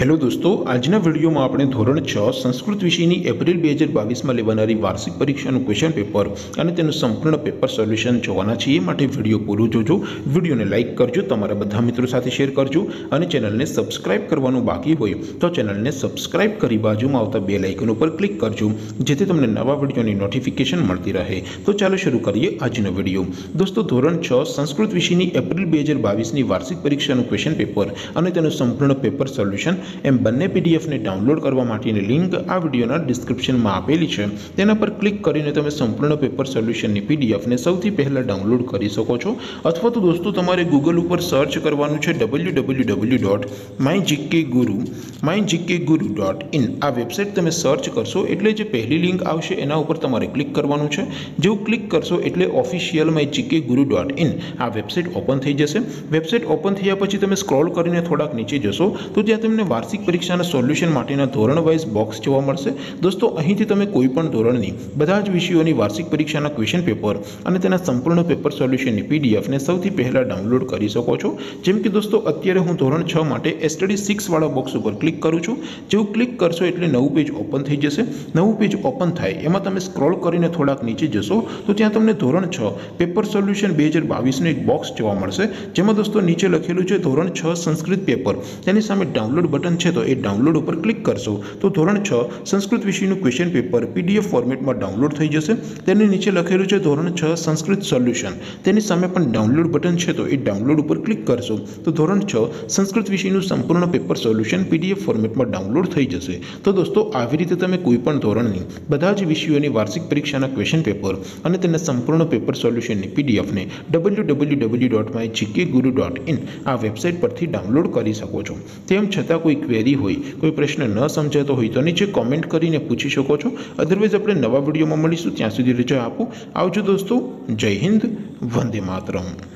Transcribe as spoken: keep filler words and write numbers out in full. Hello दोस्तों, आज video में आपणे धोरण छ संस्कृत विषय की एप्रिल बे हज़ार बावीस में लेवानारी वार्षिक परीक्षा क्वेश्चन पेपर और तेनु संपूर्ण पेपर सोल्यूशन जोवाना छे। माटे वीडियो पूरो जोजो, वीडियो ने लाइक करजो, तमारा बधा मित्रों साथे शेर करजो और चेनल ने सब्सक्राइब करवानुं बाकी होय तो चेनल ने सब्सक्राइब करी बाजुमां आवता बेल आइकन पर क्लिक करजो जेथी तमने नवा वीडियोनी नोटिफिकेशन मळती रहे। तो चलो शुरू करिए आजनो वीडियो। दोस्तों, धोरण छ संस्कृत विषय की एप्रिल बे हज़ार बावीस की वार्षिक परीक्षा क्वेश्चन पेपर और तेनु संपूर्ण पेपर सोल्यूशन एम बने पीडीएफ ने डाउनलॉड करवा माटेनी लिंक आ विडियोना डिस्क्रिप्शन में आपेली छे। तेना पर क्लिक करीने तमे संपूर्ण पेपर सोल्यूशन नी पीडीएफ ने सौथी पहला डाउनलॉड करी सको छो। अथवा तो दोस्तों तमारे गूगल पर सर्च करवानुं छे W W W dot my G K guru my G K guru dot in. आ वेबसाइट तमे सर्च करशो एटले जे पहली लिंक आवशे एना उपर तमारे क्लिक करवानुं छे। जेवुं क्लिक करशो एटले official my G K guru dot in आ वेबसाइट ओपन थई जशे। वेबसाइट ओपन थया पछी तमे स्क्रॉल करीने थोड़ाक नीचे जशो तो त्यां तमने वार्षिक परीक्षा सोल्यूशन माटेना धोरणवाइज बॉक्स जोवा मळशे। दोस्तों, अहींथी तमे कोईपण धोरणनी बधा ज विषयोनी वार्षिक परीक्षाना क्वेश्चन पेपर अने तेना संपूर्ण पेपर सोल्यूशननी पीडीएफ ने सौथी पहला डाउनलॉड करी शको छो। जेम के दोस्तों अत्यारे हूँ धोरण छ माटे एसटीडी सिक्स वाला बॉक्स पर क्लिक करूँ छूँ। जेवुं क्लिक करशो एटले नवुं पेज ओपन थई जशे। नवुं पेज ओपन थाय एमां तमे स्क्रॉल करीने थोड़ाक नीचे जशो तो त्यां तमने धोरण छ पेपर सोल्यूशन बे हज़ार बावीस नो एक बॉक्स जोवा मळशे, जेमां दोस्तों नीचे लखेलुं छे धोरण छ संस्कृत पेपर, तेनी सामे डाउनलॉड बटन है तो ये डाउनलॉड पर क्लिक करशो तो धोरण छ संस्कृत विषय क्वेश्चन पेपर पीडीएफ फॉर्मेट में डाउनलॉड थी जैसे। तेने नीचे लखेलू है धोरण छ संस्कृत सोल्यूशन, तेनी सामे पण डाउनलॉड बटन है तो ये डाउनलॉड पर क्लिक करशो तो धोरण छ संस्कृत विषय संपूर्ण पेपर सोल्यूशन पीडीएफ फॉर्मेट में डाउनलॉड थी जैसे। तो दोस्तों आवी रीते तमे कोईपण धोरणनी बधा ज विषयोनी वार्षिक परीक्षाना क्वेश्चन पेपर अने तेना संपूर्ण पेपर सोल्यूशन पीडीएफ ने W W W dot my G K guru dot in आ वेबसाइट परथी डाउनलॉड करी शको छो। तेम छतां कोई क्वेरी होय, कोई प्रश्न न समजातो होय तो नीचे कॉमेंट करीने पूछी शको छो। अदरवाइज आपणे नवा विडियोमां मळीशुं, त्यां सुधी रजा आपो। आवजो दोस्तों, जय हिंद, वंदे मातरम।